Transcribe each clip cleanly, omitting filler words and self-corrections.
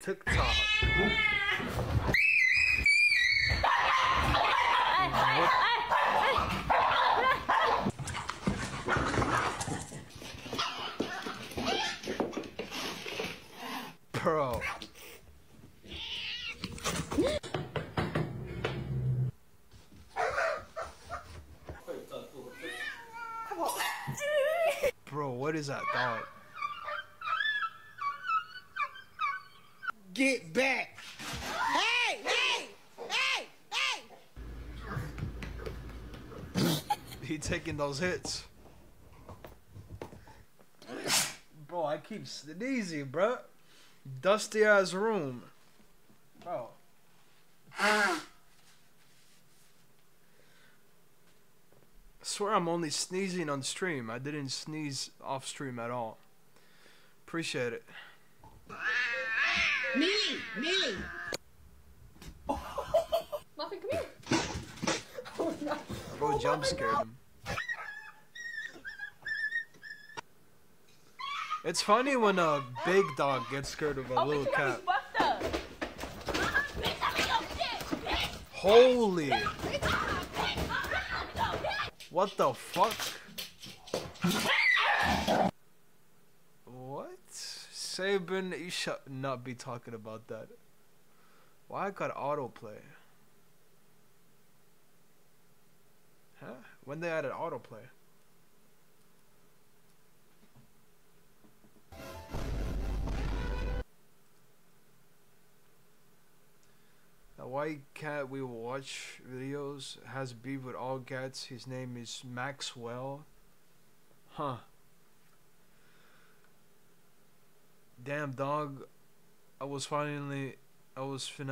TikTok. Bro. Bro, what is that dog? Get back! Hey! Hey! Hey! Hey! He taking those hits. Bro, I keep sneezing, bro. Dusty ass room. Bro. I swear I'm only sneezing on stream. I didn't sneeze off stream at all. Appreciate it. Me! Me! Muffin, come here! Oh, no. Bro, oh, jump scared him. It's funny when a big dog gets scared of a little cat. Holy! What the fuck? Sabin, you should not be talking about that. Why I got autoplay? Huh? When they added autoplay? Now why can't we watch videos? Has beef with all cats. His name is Maxwell. Huh. Damn dog, I was finna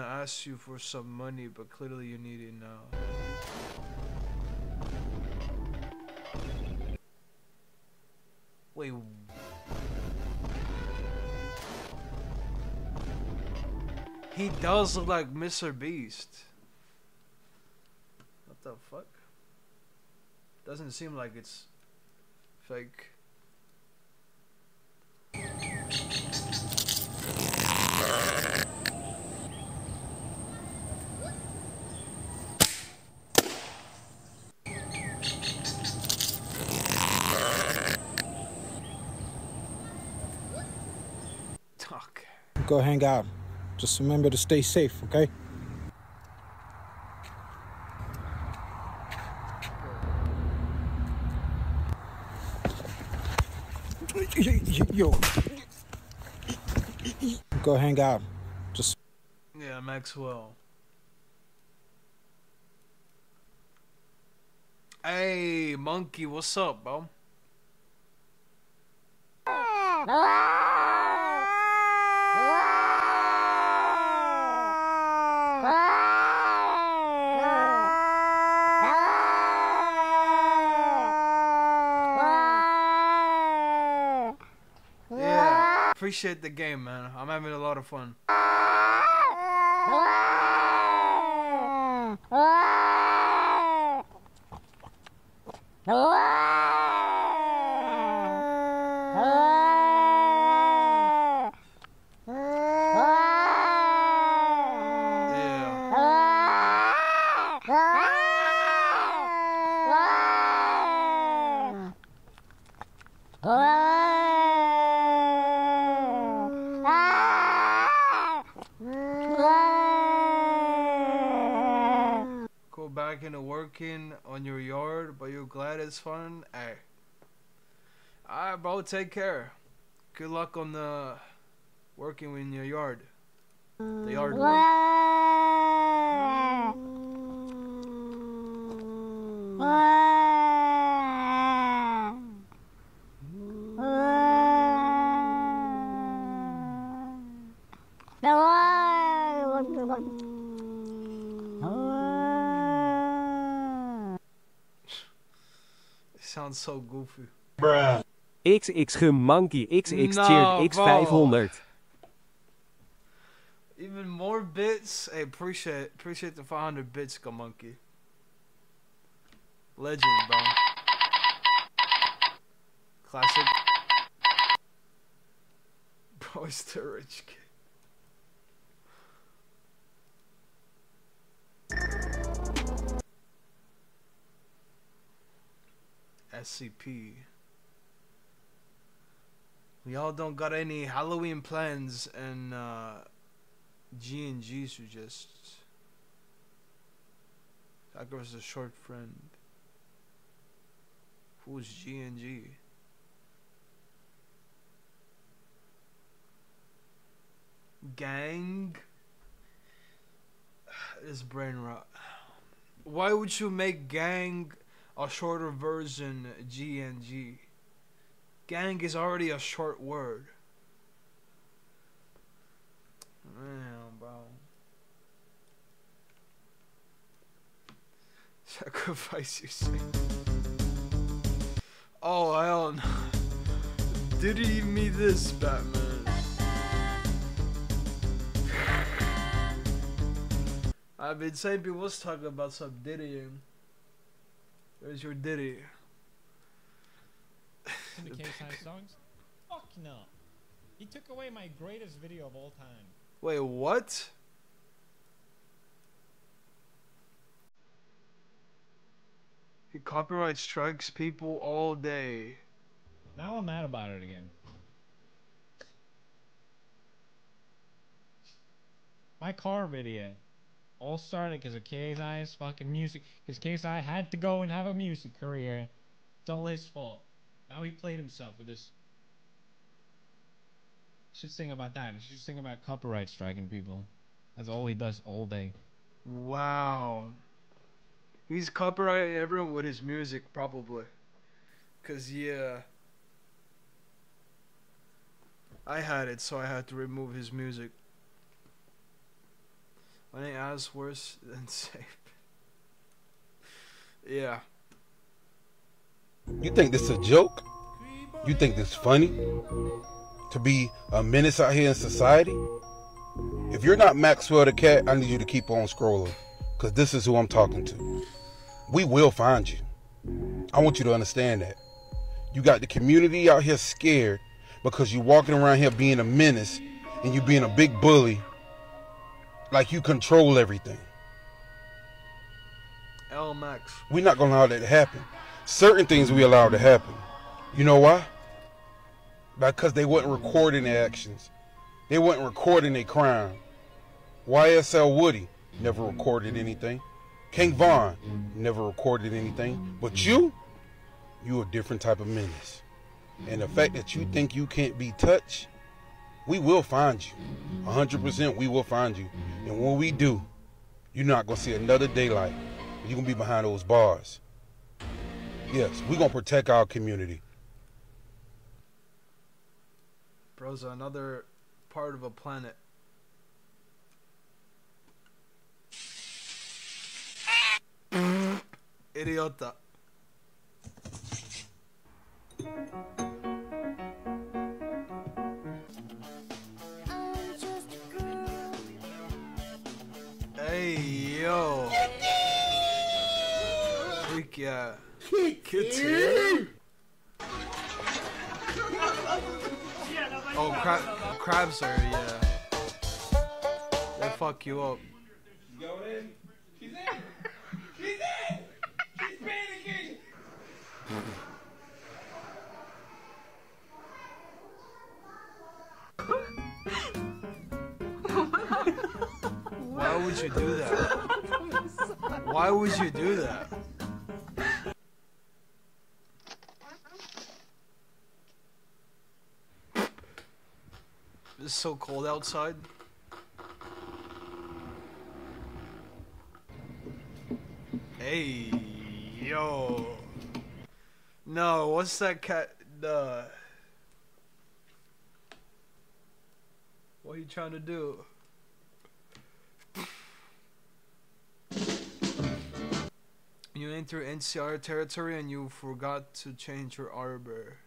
ask you for some money, but clearly you need it now. Wait. He does look like Mr. Beast. What the fuck? Doesn't seem like it's fake. Go hang out. Just remember to stay safe, okay? Yo. Go hang out. Just. Yeah, Maxwell. Hey, monkey, what's up, bro? Appreciate the game, man. I'm having a lot of fun. On your yard, but you're glad it's fun. Hey, alright, bro. Take care. Good luck on the working in your yard. The yard work. Sounds so goofy. Bruh. XX Monkey XX no, cheered X500. Even more bits. Hey, appreciate the 500 bits, Go Monkey. Legend, bro. Classic. Bro, it's the rich kid. SCP. Y'all don't got any Halloween plans and G&G suggests. That girl's a short friend. Who's G&G? Gang? It's brain rot. Why would you make gang a shorter version G&G? Gang is already a short word. Man, bro. Sacrifice yourself. Oh, hell no. Did he give me this, Batman? I've been saying people was talking about some diddying. Where's your diddy? The KSI songs? Fuck no. He took away my greatest video of all time. Wait, what? He copyright strikes people all day. Now I'm mad about it again. My car video all started because of KSI's fucking music. Because KSI had to go and have a music career. It's all his fault. Now he played himself with this. Should sing about that. Should sing about copyright striking people. That's all he does all day. Wow. He's copyrighting everyone with his music, probably. Cause yeah, I had it, so I had to remove his music. I think that's worse than safe. Yeah. You think this is a joke? You think this is funny? To be a menace out here in society? If you're not Maxwell the Cat, I need you to keep on scrolling. Because this is who I'm talking to. We will find you. I want you to understand that. You got the community out here scared because you're walking around here being a menace and you being a big bully. Like you control everything. L Max. We're not going to allow that to happen. Certain things we allowed to happen. You know why? Because they wasn't recording their actions. They wasn't recording their crime. YSL Woody never recorded anything. King Von never recorded anything. But you a different type of menace. And the fact that you think you can't be touched, we will find you. 100% we will find you. And when we do, you're not going to see another daylight. You're going to be behind those bars. Yes, we're going to protect our community. Bro's another part of a planet. Idiota. Hey, yo. Freak yeah. Kitty. Oh, crabs are, yeah. They fuck you up. You go in. She's in! She's in! She's panicking! Why would you do that? Why would you do that? It's so cold outside. Hey, yo. No, what's that cat? What are you trying to do? You enter NCR territory and you forgot to change your arbor.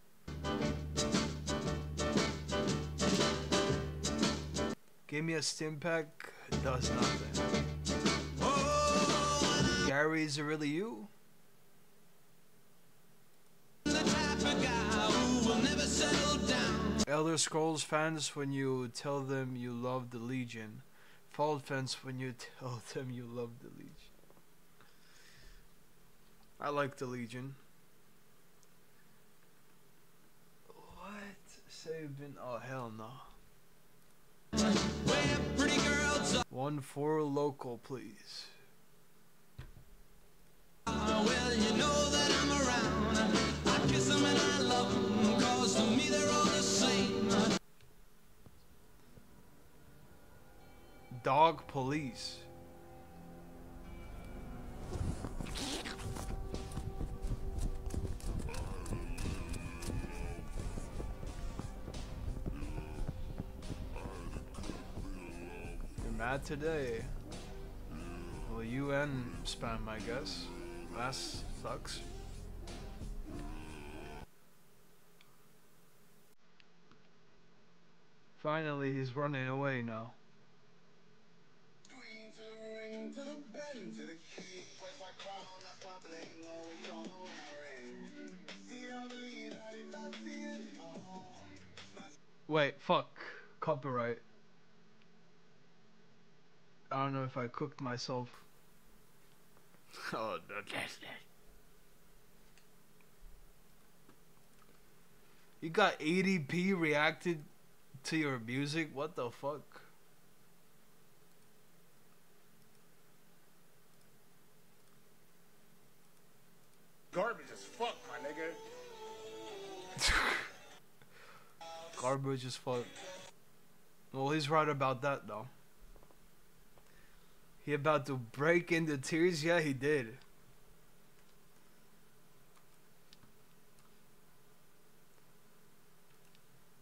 Give me a stim pack, does nothing. Oh, Gary, is it really you? Elder Scrolls fans when you tell them you love the Legion. Fault fans when you tell them you love the Legion. I like the Legion. saved in, oh hell no. Pretty girls up. One for local, please. Well, you know that I'm around. I kiss them and I love them, cause to me they're all the same. Dog police. You're mad today. Well, you and spam, I guess. That sucks. Finally, he's running away now. Wait, fuck. Copyright. I don't know if I cooked myself. Oh, no, that's that. You got ADP reacted to your music? What the fuck? Garbage as fuck, my nigga. Garbage as fuck. Well, he's right about that, though. He about to break into tears? Yeah, he did.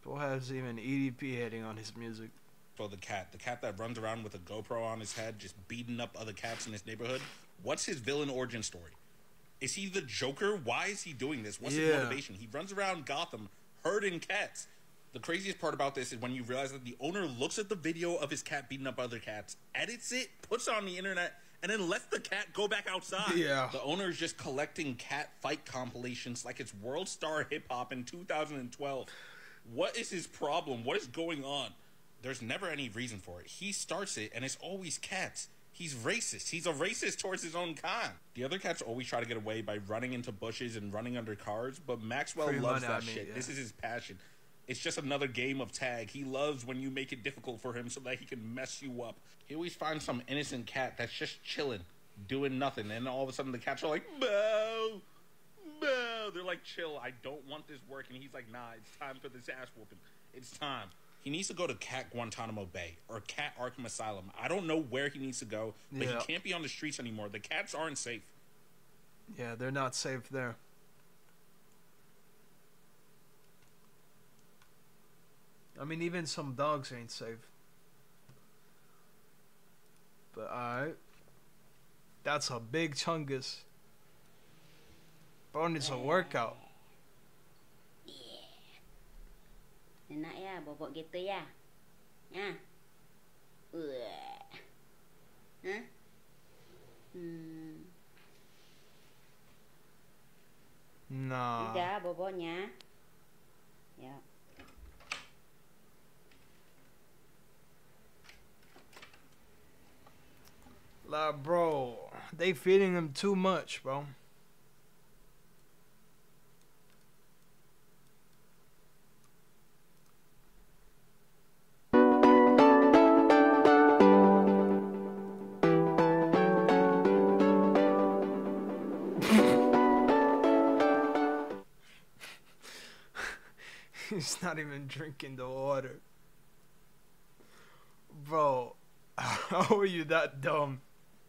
Boy has even EDP heading on his music. Bro, the cat that runs around with a GoPro on his head just beating up other cats in his neighborhood. What's his villain origin story? Is he the Joker? Why is he doing this? What's his motivation? He runs around Gotham herding cats. The craziest part about this is when you realize that the owner looks at the video of his cat beating up other cats, edits it, puts it on the internet, and then lets the cat go back outside. Yeah. The owner is just collecting cat fight compilations like it's World Star Hip Hop in 2012. What is his problem? What is going on? There's never any reason for it. He starts it, and it's always cats. He's racist. He's a racist towards his own kind. The other cats always try to get away by running into bushes and running under cars, but Maxwell loves that shit. Yeah. This is his passion. It's just another game of tag. He loves when you make it difficult for him so that he can mess you up. He always finds some innocent cat that's just chilling, doing nothing, and all of a sudden the cats are like, boo, boo. They're like, chill, I don't want this work. And he's like, nah, it's time for this ass whooping. It's time. He needs to go to Cat Guantanamo Bay or Cat Arkham Asylum. I don't know where he needs to go, but he can't be on the streets anymore. The cats aren't safe. Yeah, they're not safe there. I mean, even some dogs ain't safe. But alright. That's a big chungus. Bro needs a workout. Yeah. Enak ya, bobok gitu ya. Ya. Huh? Nah. Udah boboknya. Ya. Like, bro, they feeding him too much, bro. He's not even drinking the water. Bro, how are you that dumb?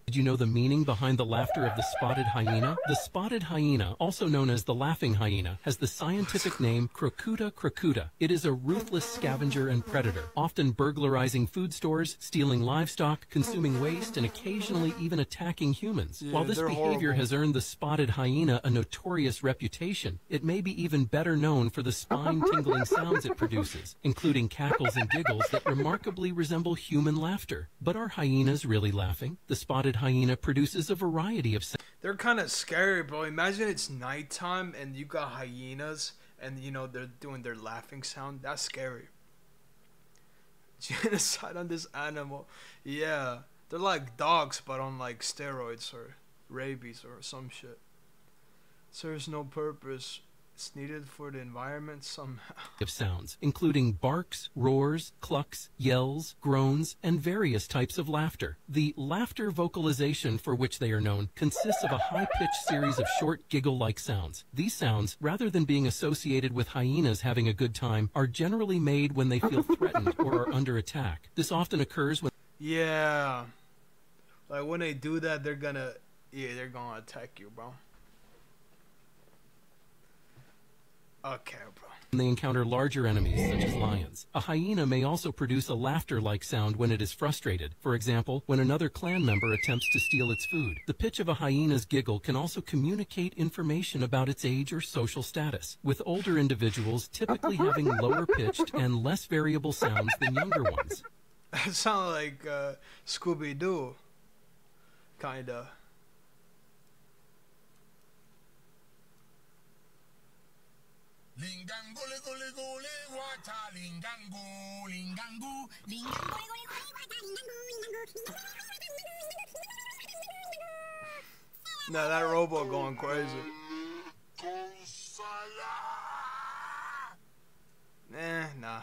Did you know the meaning behind the laughter of the spotted hyena? The spotted hyena, also known as the laughing hyena, has the scientific name Crocuta crocuta. It is a ruthless scavenger and predator, often burglarizing food stores, stealing livestock, consuming waste, and occasionally even attacking humans. Yeah, while this behavior has earned the spotted hyena a notorious reputation, it may be even better known for the spine-tingling sounds it produces, including cackles and giggles that remarkably resemble human laughter. But are hyenas really laughing? The spotted hyena produces a variety of sounds. They're kind of scary, bro. Imagine it's nighttime and you got hyenas and, you know, they're doing their laughing sound. That's scary. Genocide on this animal. Yeah. They're like dogs, but on, like, steroids or rabies or some shit. Serves no purpose. It's needed for the environment somehow. Of sounds, including barks, roars, clucks, yells, groans, and various types of laughter. The laughter vocalization for which they are known consists of a high-pitched series of short giggle-like sounds. These sounds, rather than being associated with hyenas having a good time, are generally made when they feel threatened or are under attack. This often occurs when... Yeah. Like, when they do that, they're gonna... Yeah, they're gonna attack you, bro. Okay, bro. When they encounter larger enemies, such as lions. A hyena may also produce a laughter-like sound when it is frustrated. For example, when another clan member attempts to steal its food. The pitch of a hyena's giggle can also communicate information about its age or social status, with older individuals typically having lower-pitched and less variable sounds than younger ones. That sounds like Scooby-Doo, kinda. Now that robot going crazy. Nah.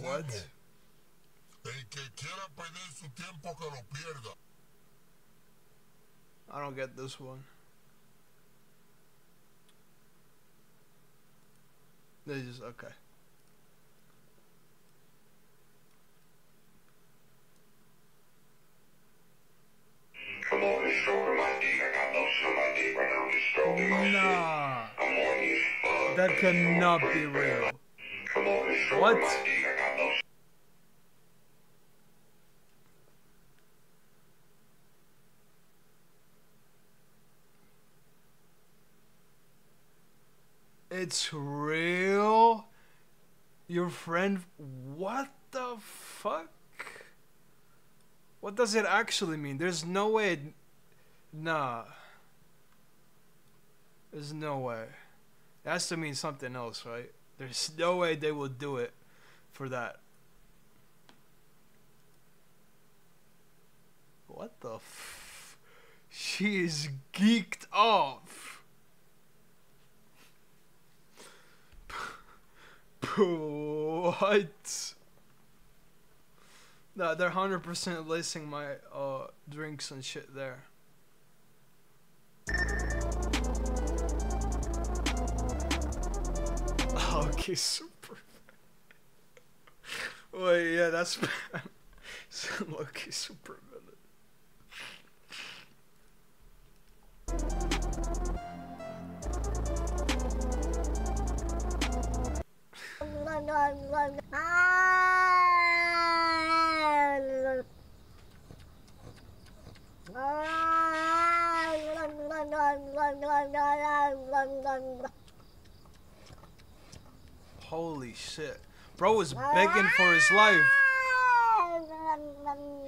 What? I don't get this one. They just, okay. Come on, just over my dick. I got no shit on my dick right now. I'm just stroking my shit. I'm on you. That cannot be real. Come on, just over my dick. I got no shit. It's real? Your friend? What the fuck? What does it actually mean? There's no way. Nah. There's no way. It has to mean something else, right? There's no way they will do it for that. What the f... She is geeked off. What? Nah, they're 100% lacing my drinks and shit there. Okay, super. Wait, yeah, that's Lucky super villain. Holy shit. Bro was begging for his life.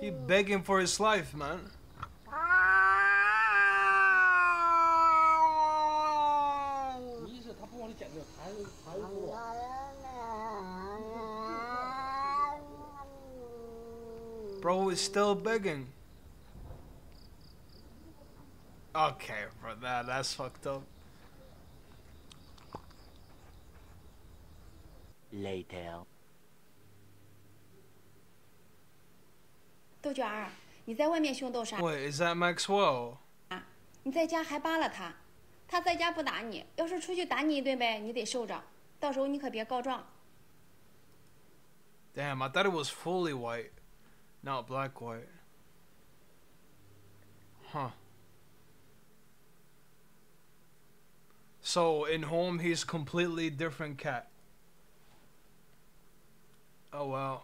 He begging for his life, man. Bro is still begging. Okay, bro, that's fucked up. Later. 豆角儿，你在外面凶豆沙。Wait, is that Maxwell? 啊，你在家还扒拉他，他在家不打你，要是出去打你一顿呗，你得受着，到时候你可别告状。Damn, I thought it was fully white. Not black, white. Huh. So, in home, he's completely different cat. Oh, wow.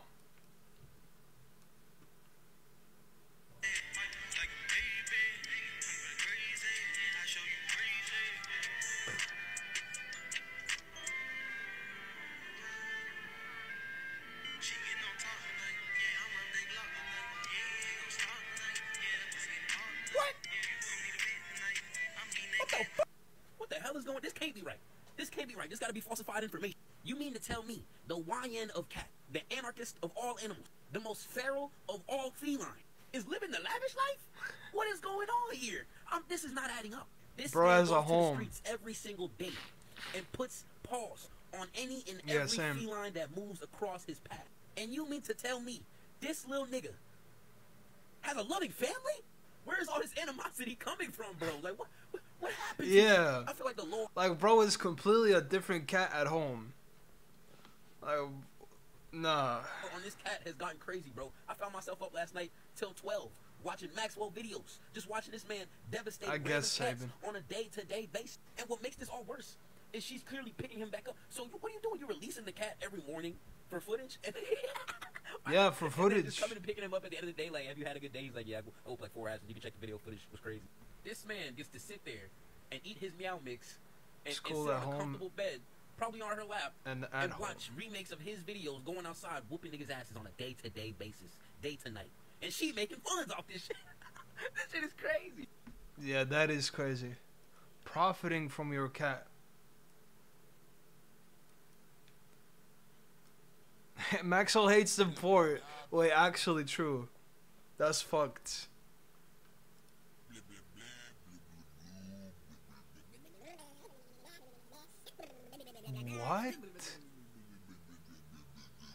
Be falsified information. You mean to tell me the YN of cat, the anarchist of all animals, the most feral of all feline, is living the lavish life? What is going on here? This is not adding up. This bro has a home. Every single day and puts paws on any and every feline that moves across his path. And you mean to tell me this little nigga has a loving family? Where's all this animosity coming from, bro? Like, what happened? Yeah. I feel like the Lord. Like, bro is completely a different cat at home. Like, nah. On this cat has gotten crazy, bro. I found myself up last night till 12 watching Maxwell videos, just watching this man devastate cats on a day-to-day basis. And what makes this all worse is she's clearly picking him back up. So what are you doing? You're releasing the cat every morning for footage? Yeah, for footage. Just coming and picking him up at the end of the day, like, have you had a good day? He's like, yeah, I hope like 4 hours, and you can check the video footage. It was crazy. This man gets to sit there and eat his meow mix and sit in a comfortable bed, probably on her lap, and watch remakes of his videos going outside, whooping niggas' asses on a day-to-day basis, day to night. And she making funds off this shit. This shit is crazy. Yeah, that is crazy. Profiting from your cat. Maxwell hates the poor. Wait, actually true. That's fucked. What?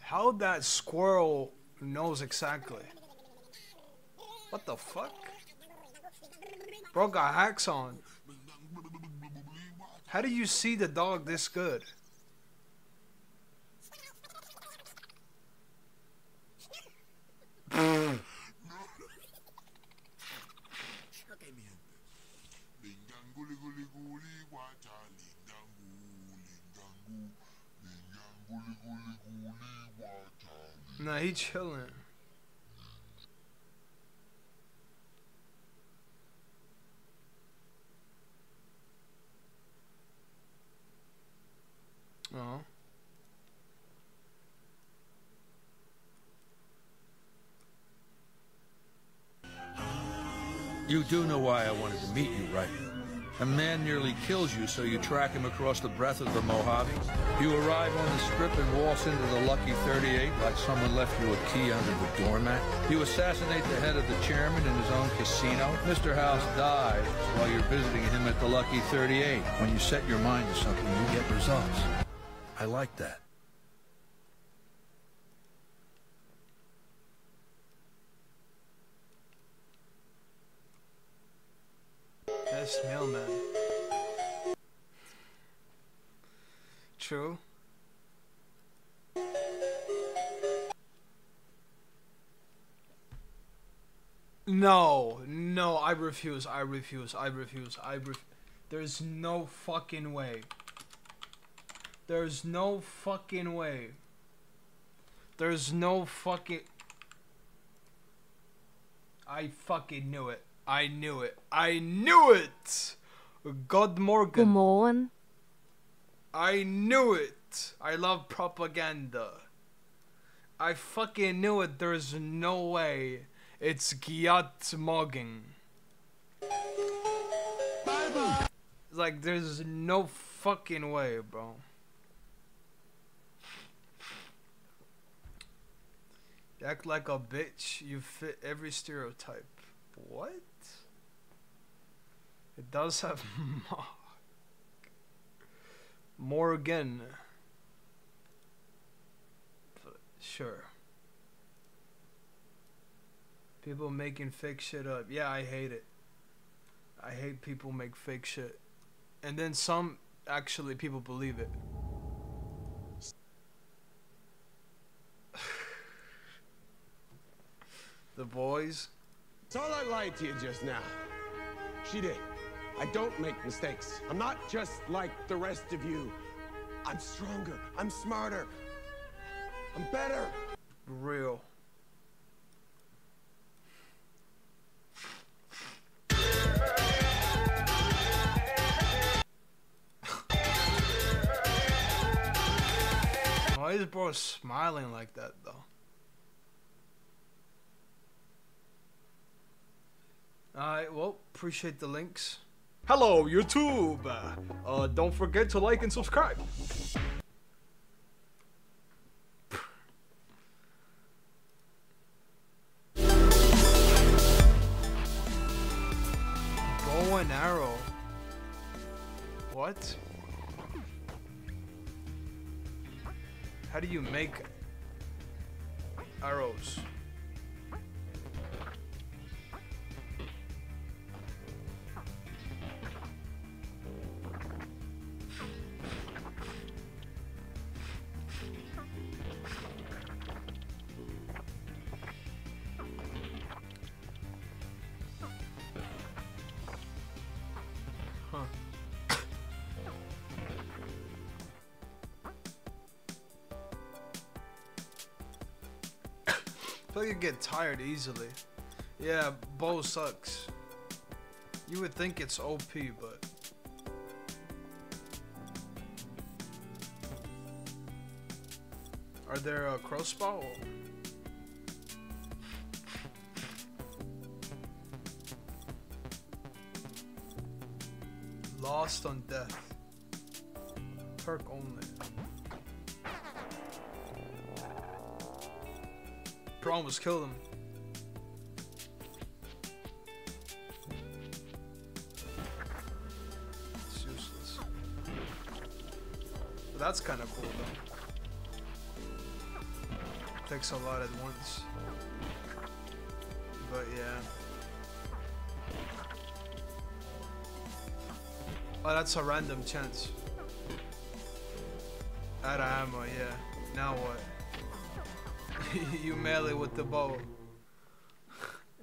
How that squirrel knows exactly? What the fuck? Bro got hacks on. How do you see the dog this good? Nah, he chilling. Oh. You do know why I wanted to meet you, right? A man nearly kills you, so you track him across the breadth of the Mojave. You arrive on the strip and waltz into the Lucky 38 like someone left you a key under the doormat. You assassinate the head of the chairman in his own casino. Mr. House dies while you're visiting him at the Lucky 38. When you set your mind to something, you get results. I like that. That's mailman. True. No, no, I refuse, I refuse, I refuse, I refuse. There's no fucking way. There's no fucking way. There's no fucking... I fucking knew it. I knew it. I knew it! God Morgan. Good morning. I knew it. I love propaganda. I fucking knew it. There's no way. It's Gyat Morgan. Like, there's no fucking way, bro. You act like a bitch. You fit every stereotype. What? It does have Morgan. But sure. People making fake shit up. Yeah, I hate it. I hate people make fake shit. And then some actually people believe it. The boys. It's all I lied to you just now. She did. I don't make mistakes. I'm not just like the rest of you. I'm stronger. I'm smarter. I'm better. Real. Why is bro smiling like that though? Alright, well, appreciate the links. Hello, YouTube! Don't forget to like and subscribe. Bow and arrow. What? How do you make arrows? You get tired easily. Yeah, bow sucks. You would think it's OP, but are there a crossbow? Lost on death. Perk only. Almost killed him. It's useless. But that's kind of cool though. Takes a lot at once. But yeah. Oh, that's a random chance. Out of ammo, yeah. Now what? You melee with the bow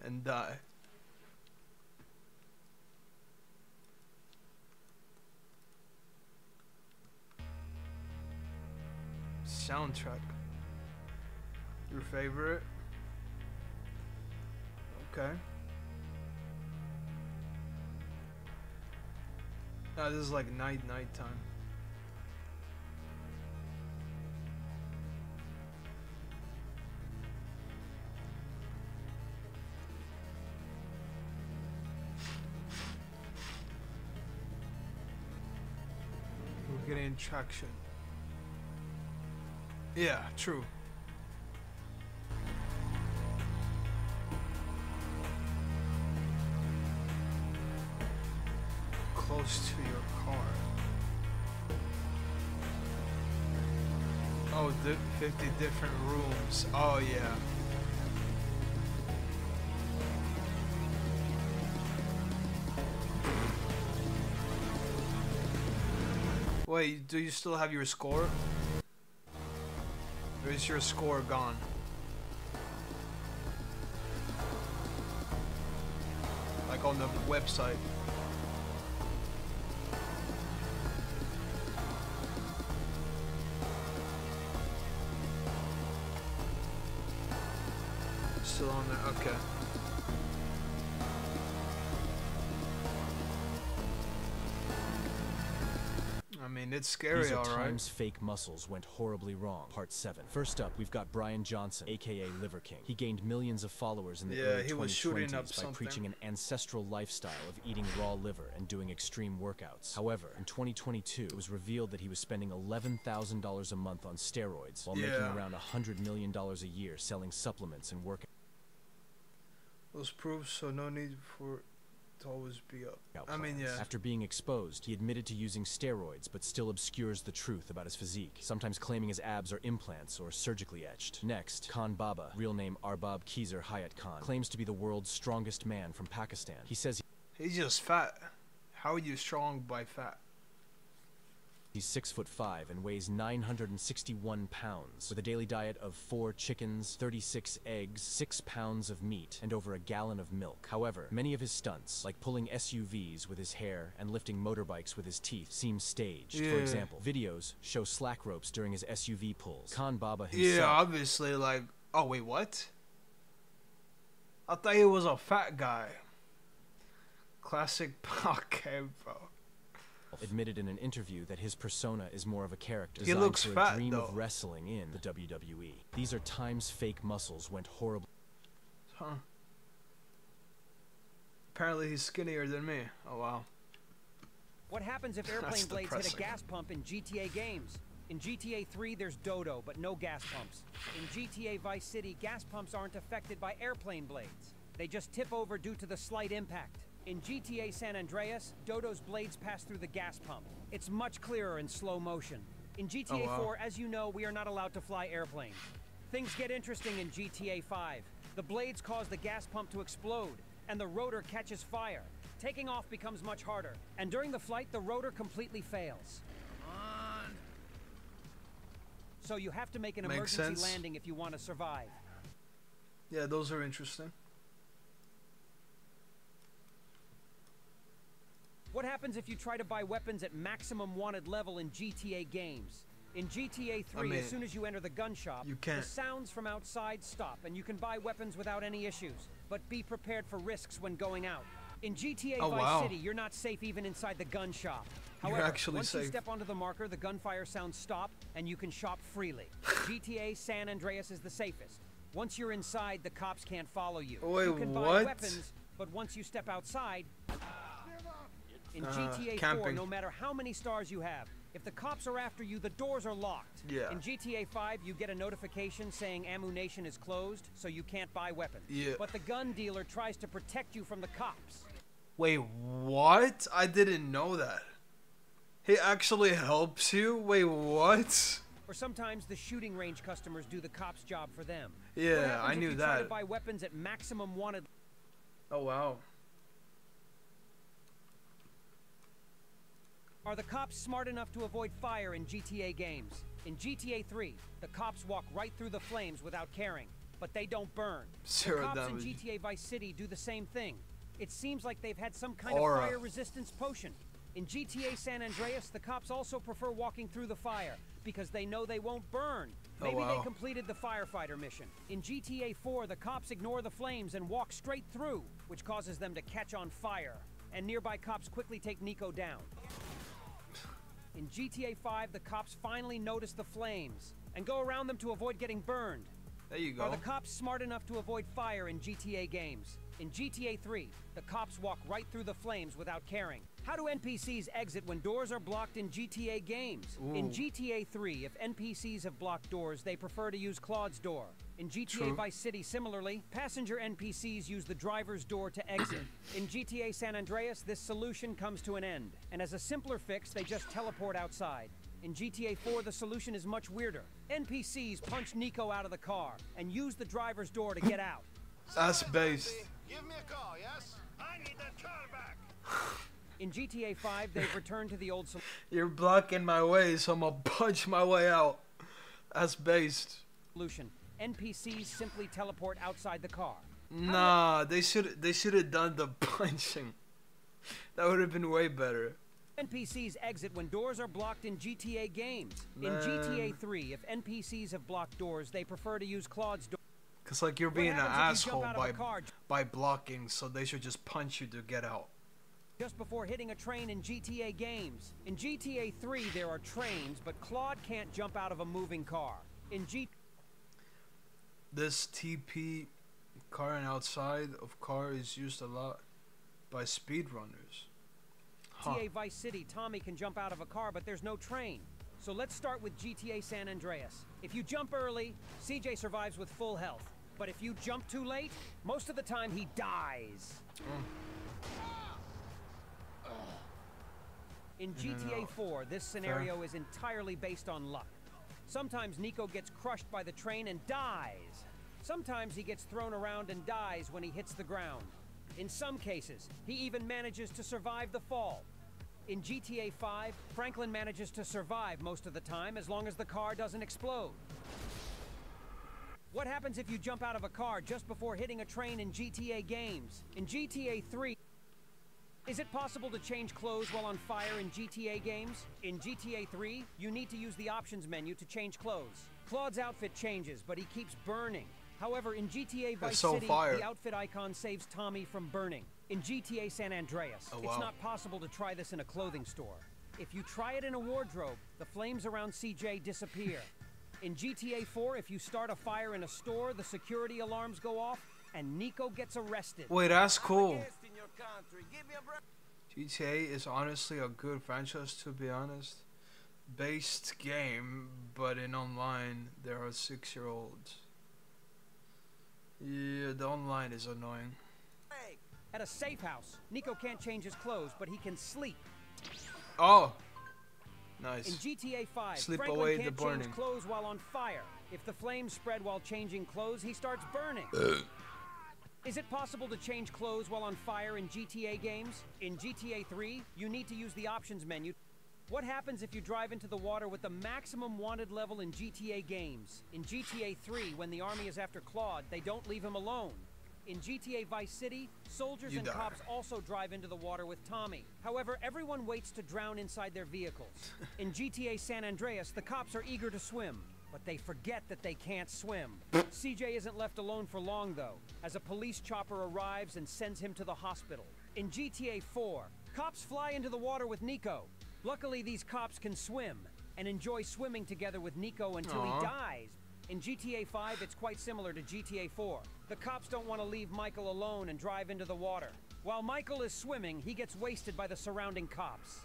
and die. Soundtrack. Your favorite? Okay. Now this is like night time. Getting traction. Yeah, true. Close to your car. Oh, 50 different rooms. Oh, yeah. Wait, do you still have your score? Or is your score gone? Like on the website. Still on there, okay. It's scary, these all right. Times fake muscles went horribly wrong. Part 7. First up, we've got Brian Johnson, aka Liver King. He gained millions of followers in the early 2020s by preaching an ancestral lifestyle of eating raw liver and doing extreme workouts. However, in 2022, it was revealed that he was spending $11,000 a month on steroids while making around $100 million a year selling supplements and workouts. Those proofs, so no need for. Always be up. I mean, yeah. After being exposed, he admitted to using steroids, but still obscures the truth about his physique, sometimes claiming his abs are implants or surgically etched. Next, Khan Baba, real name Arbab Kizar Hayat Khan, claims to be the world's strongest man from Pakistan. He says he's just fat. How are you strong by fat? He's 6'5" and weighs 961 pounds, with a daily diet of 4 chickens, 36 eggs, 6 pounds of meat, and over a gallon of milk. However, many of his stunts, like pulling SUVs with his hair and lifting motorbikes with his teeth, seem staged. Yeah. For example, videos show slack ropes during his SUV pulls. Khan Baba himself... Yeah, obviously, like... Oh, wait, what? I thought he was a fat guy. Classic... Okay, bro. Admitted in an interview that his persona is more of a character designed for a dream of wrestling in the WWE. These are times fake muscles went horribly. Huh. Apparently he's skinnier than me. Oh wow. What happens if airplane blades hit a gas pump in GTA games? In GTA 3 there's Dodo but no gas pumps. In GTA Vice City gas pumps aren't affected by airplane blades. They just tip over due to the slight impact. In GTA San Andreas, Dodo's blades pass through the gas pump. It's much clearer in slow motion. In GTA 4, as you know, we are not allowed to fly airplanes. Things get interesting in GTA 5. The blades cause the gas pump to explode, and the rotor catches fire. Taking off becomes much harder, and during the flight, the rotor completely fails. Come on. So you have to make an emergency landing if you want to survive. Yeah, those are interesting. What happens if you try to buy weapons at maximum wanted level in GTA games? In GTA 3, as soon as you enter the gun shop, the sounds from outside stop, and you can buy weapons without any issues. But be prepared for risks when going out. In GTA Vice City, you're not safe even inside the gun shop. However, once you step onto the marker, the gunfire sounds stop, and you can shop freely. GTA San Andreas is the safest. Once you're inside, the cops can't follow you. You can buy weapons, but once you step outside... In GTA 4, no matter how many stars you have, if the cops are after you, the doors are locked. Yeah. In GTA 5, you get a notification saying Ammu-Nation is closed, so you can't buy weapons. Yeah. But the gun dealer tries to protect you from the cops. Wait, what? I didn't know that. He actually helps you? Wait, what? Or sometimes the shooting range customers do the cops' job for them. Yeah, I knew that. What happens if you try to buy weapons at maximum wanted? Oh, wow. Are the cops smart enough to avoid fire in GTA games? In GTA 3, the cops walk right through the flames without caring, but they don't burn. The cops in GTA Vice City do the same thing. It seems like they've had some kind of fire resistance potion. In GTA San Andreas, the cops also prefer walking through the fire because they know they won't burn. Maybe they completed the firefighter mission. In GTA 4, the cops ignore the flames and walk straight through, which causes them to catch on fire. And nearby cops quickly take Niko down. In GTA 5, the cops finally notice the flames and go around them to avoid getting burned. There you go. Are the cops smart enough to avoid fire in GTA games? In GTA 3, the cops walk right through the flames without caring. How do NPCs exit when doors are blocked in GTA games? Ooh. In GTA 3, if NPCs have blocked doors, they prefer to use Claude's door. In GTA Vice City, similarly, passenger NPCs use the driver's door to exit. In GTA San Andreas, this solution comes to an end, and as a simpler fix, they just teleport outside. In GTA 4, the solution is much weirder. NPCs punch Niko out of the car and use the driver's door to get out. That's based. Give me a call, yes? I need that car back. In GTA 5, they've returned to the old solution. You're blocking my way, so I'm gonna punch my way out. That's based. Solution. NPCs simply teleport outside the car. Nah, they should have done the punching. That would have been way better. NPCs exit when doors are blocked in GTA games. Man. In GTA 3, if NPCs have blocked doors, they prefer to use Claude's door. Cause like you're being an asshole by blocking, so they should just punch you to get out. Just before hitting a train in GTA games. In GTA 3, there are trains, but Claude can't jump out of a moving car. In GTA... This TP car and outside of car is used a lot by speedrunners. GTA Vice City, Tommy can jump out of a car, but there's no train. So let's start with GTA San Andreas. If you jump early, CJ survives with full health. But if you jump too late, most of the time he dies. In GTA 4, this scenario is entirely based on luck. Sometimes Niko gets crushed by the train and dies. Sometimes he gets thrown around and dies when he hits the ground. In some cases, he even manages to survive the fall. In GTA 5, Franklin manages to survive most of the time as long as the car doesn't explode. What happens if you jump out of a car just before hitting a train in GTA games? In GTA 3... Is it possible to change clothes while on fire in GTA games? In GTA 3, you need to use the options menu to change clothes. Claude's outfit changes, but he keeps burning. However, in GTA Vice City, the outfit icon saves Tommy from burning. In GTA San Andreas, it's not possible to try this in a clothing store. If you try it in a wardrobe, the flames around CJ disappear. In GTA 4, if you start a fire in a store, the security alarms go off, and Niko gets arrested. Wait, that's cool. GTA is honestly a good franchise, to be honest. Based game, but in online, there are 6-year-olds. Yeah, the online is annoying. At a safe house. Niko can't change his clothes, but he can sleep. Oh. Nice. In GTA 5, sleep Franklin away can't the burning. Change clothes while on fire. If the flames spread while changing clothes, he starts burning. Is it possible to change clothes while on fire in GTA games? In GTA 3, you need to use the options menu. What happens if you drive into the water with the maximum wanted level in GTA games? In GTA 3, when the army is after Claude, they don't leave him alone. In GTA Vice City, soldiers and cops also drive into the water with Tommy. However, everyone waits to drown inside their vehicles. In GTA San Andreas, the cops are eager to swim, but they forget that they can't swim. CJ isn't left alone for long, though, as a police chopper arrives and sends him to the hospital. In GTA 4, cops fly into the water with Niko. Luckily, these cops can swim and enjoy swimming together with Niko until he dies. In GTA 5, it's quite similar to GTA 4. The cops don't want to leave Michael alone and drive into the water. While Michael is swimming, he gets wasted by the surrounding cops.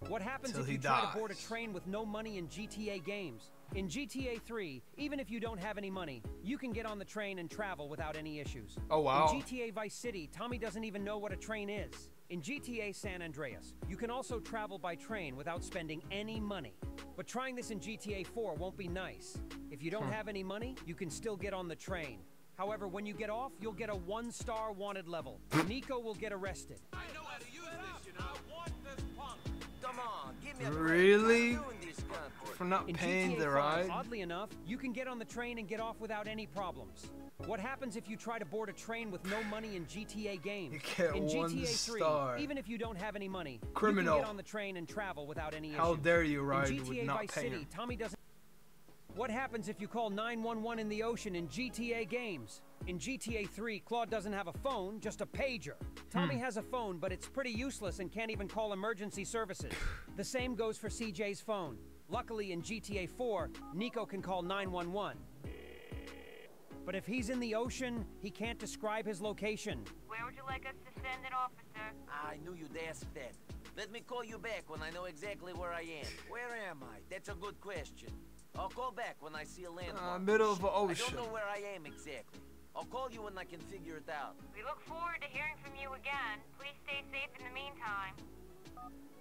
What happens if you try to board a train with no money in GTA games? In GTA 3, even if you don't have any money, you can get on the train and travel without any issues. Oh, wow. In GTA Vice City, Tommy doesn't even know what a train is. In GTA San Andreas, you can also travel by train without spending any money. But trying this in GTA 4 won't be nice. If you don't have any money, you can still get on the train. However, when you get off, you'll get a 1-star wanted level. Niko will get arrested. I know how to use this, you know. I want this punk. Come on, give me a really? For not paying the ride? Oddly enough, you can get on the train and get off without any problems. What happens if you try to board a train with no money in GTA games? You get in GTA 3, even if you don't have any money, you can get on the train and travel without any issues. How dare you ride in GTA with not Vice City, Tommy doesn't. What happens if you call 911 in the ocean in GTA games? In GTA 3, Claude doesn't have a phone, just a pager. Tommy has a phone, but it's pretty useless and can't even call emergency services. The same goes for CJ's phone. Luckily, in GTA 4, Niko can call 911. But if he's in the ocean, he can't describe his location. Where would you like us to send it, officer? I knew you'd ask that. Let me call you back when I know exactly where I am. Where am I? That's a good question. I'll call back when I see a landmark. Middle of the ocean. I don't know where I am exactly. I'll call you when I can figure it out. We look forward to hearing from you again. Please stay safe in the meantime.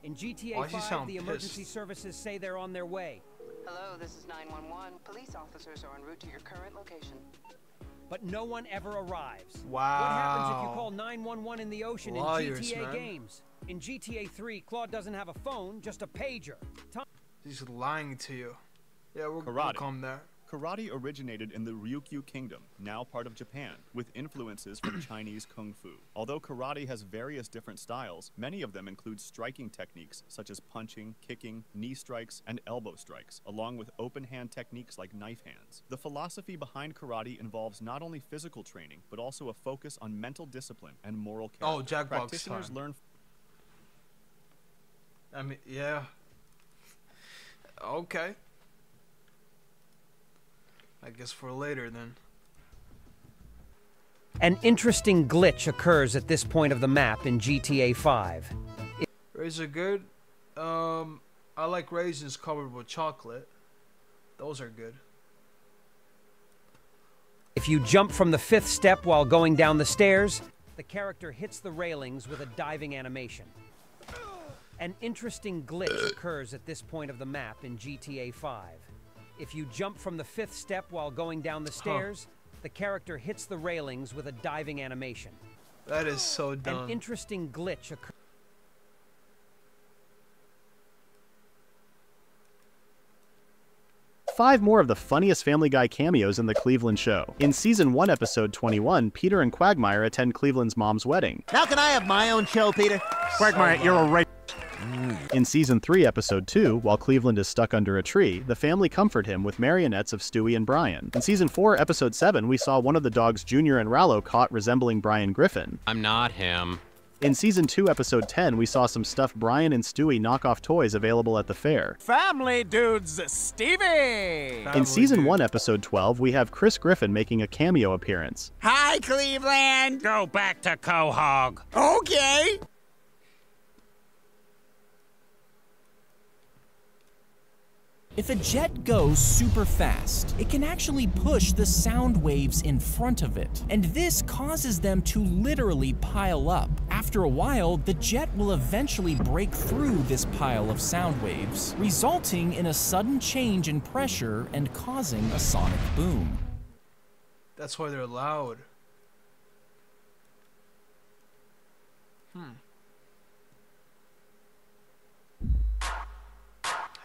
In GTA 5, the emergency services say they're on their way. Hello, this is 911. Police officers are en route to your current location. But no one ever arrives. Wow. What happens if you call 911 in the ocean in GTA games? In GTA 3, Claude doesn't have a phone, just a pager. He's lying to you. Yeah, we'll come there. Karate originated in the Ryukyu Kingdom, now part of Japan, with influences from Chinese Kung Fu. Although karate has various different styles, many of them include striking techniques such as punching, kicking, knee strikes, and elbow strikes, along with open hand techniques like knife hands. The philosophy behind karate involves not only physical training, but also a focus on mental discipline and moral character. Oh, Jack Practitioners learn... I mean, yeah. Okay. I guess for later, then. An interesting glitch occurs at this point of the map in GTA 5. Raisins are good. I like raisins covered with chocolate. Those are good. If you jump from the 5th step while going down the stairs, the character hits the railings with a diving animation. An interesting glitch occurs at this point of the map in GTA 5. If you jump from the 5th step while going down the stairs, the character hits the railings with a diving animation. That is so dumb. An interesting glitch occurs. Five more of the funniest Family Guy cameos in the Cleveland show. In Season 1, Episode 21, Peter and Quagmire attend Cleveland's mom's wedding. Now can I have my own show, Peter? Quagmire, you're a right... In Season 3, Episode 2, while Cleveland is stuck under a tree, the family comfort him with marionettes of Stewie and Brian. In Season 4, Episode 7, we saw one of the dogs Junior and Rallo caught resembling Brian Griffin. I'm not him. In Season 2, Episode 10, we saw some stuffed Brian and Stewie knockoff toys available at the fair. Family dudes, Stevie! In Season 1, Episode 12, we have Chris Griffin making a cameo appearance. Hi, Cleveland! Go back to Quahog. Okay! If a jet goes super fast, it can actually push the sound waves in front of it, and this causes them to literally pile up. After a while, the jet will eventually break through this pile of sound waves, resulting in a sudden change in pressure and causing a sonic boom. That's why they're loud.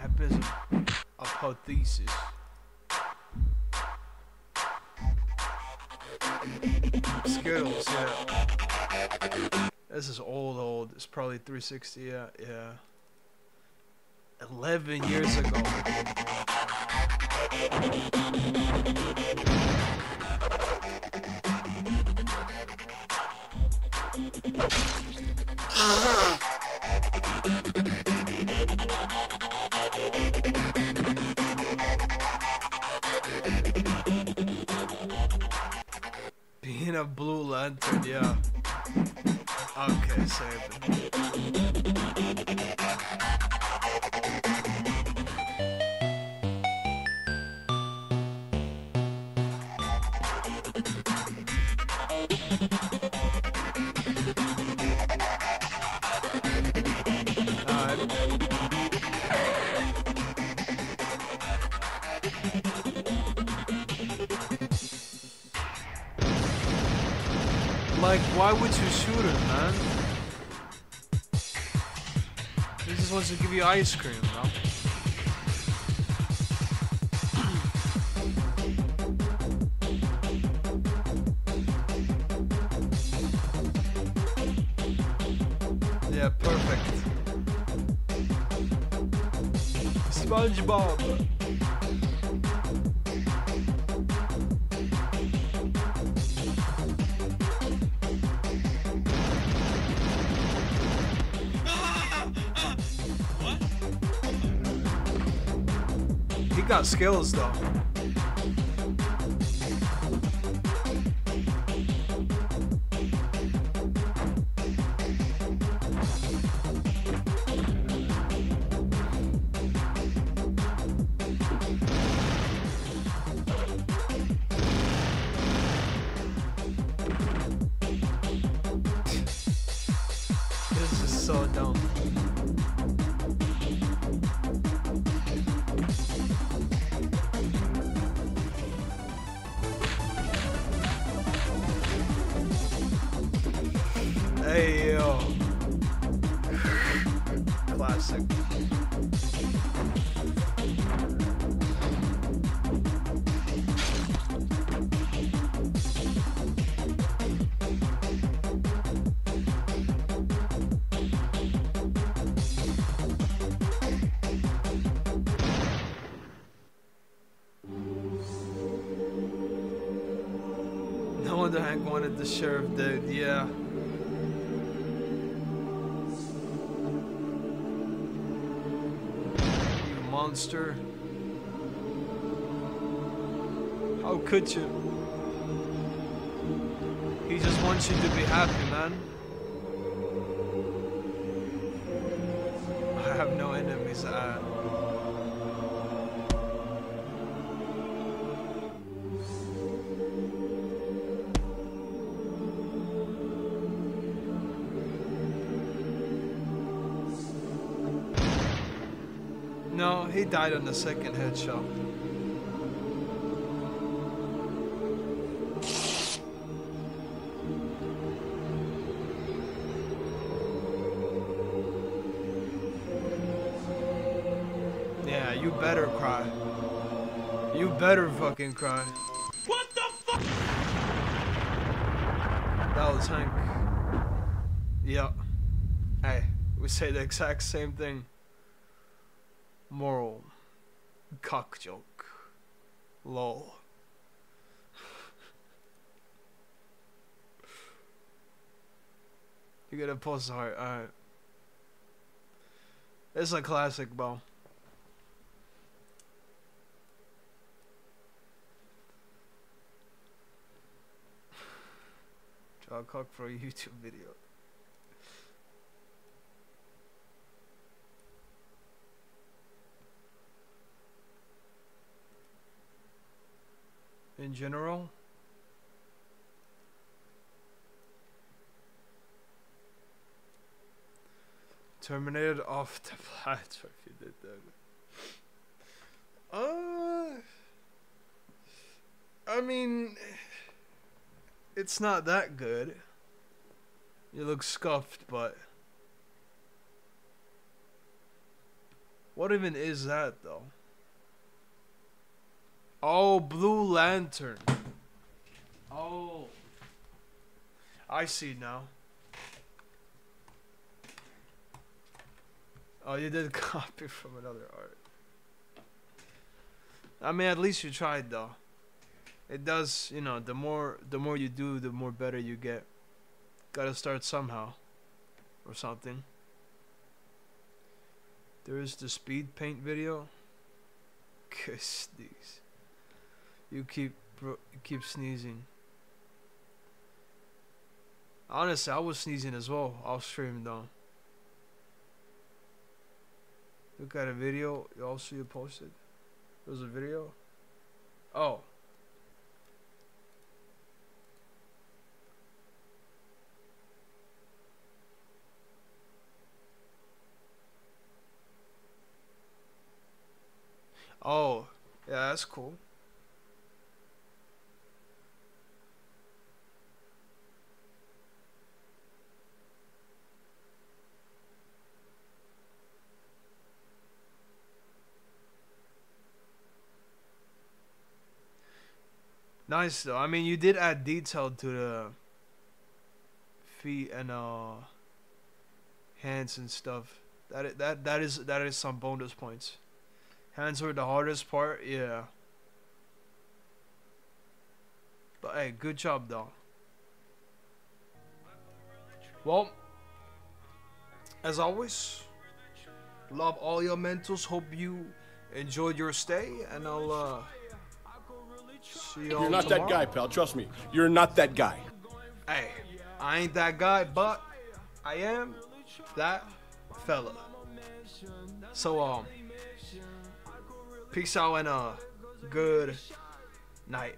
That is a hypothesis. Skittles, yeah. This is old. It's probably 360, yeah. 11 years ago. Being a blue lantern, yeah. Okay, save it. Why would you shoot him, man? He just wants to give you ice cream, bro. Yeah, perfect. SpongeBob. You got skills though. This is so dumb. The sheriff, dude, yeah. You monster. How could you? He just wants you to be happy, man. I have no enemies. He died on the second headshot. Yeah, you better cry. You better fucking cry. What the fuck? That was Hank. Yeah. Hey, we say the exact same thing. Moral. Cock joke. Lol. You gotta post the heart, alright. It's a classic, bro. Draw a cock for a YouTube video. in general. Terminated off the platform. You did that. I mean, it's not that good. You look scuffed, but what even is that though? Oh, Blue Lantern. Oh, I see now. Oh, you did copy from another art. I mean, at least you tried, though. It does, you know, the more you do, the more better you get. Gotta start somehow. Or something. There is the speed paint video. Kiss these. You keep sneezing. Honestly, I was sneezing as well. I'll stream, though. Look at a video you posted. There was a video. Oh. Oh, yeah, that's cool. Nice though. I mean, you did add detail to the feet and hands and stuff. That is some bonus points. Hands were the hardest part, yeah. But hey, good job though. Well, as always, love all your mentals. Hope you enjoyed your stay, and I'll see y'all tomorrow. You're not that guy, pal. Trust me. You're not that guy. Hey, I ain't that guy, but I am that fella. So, peace out and good night.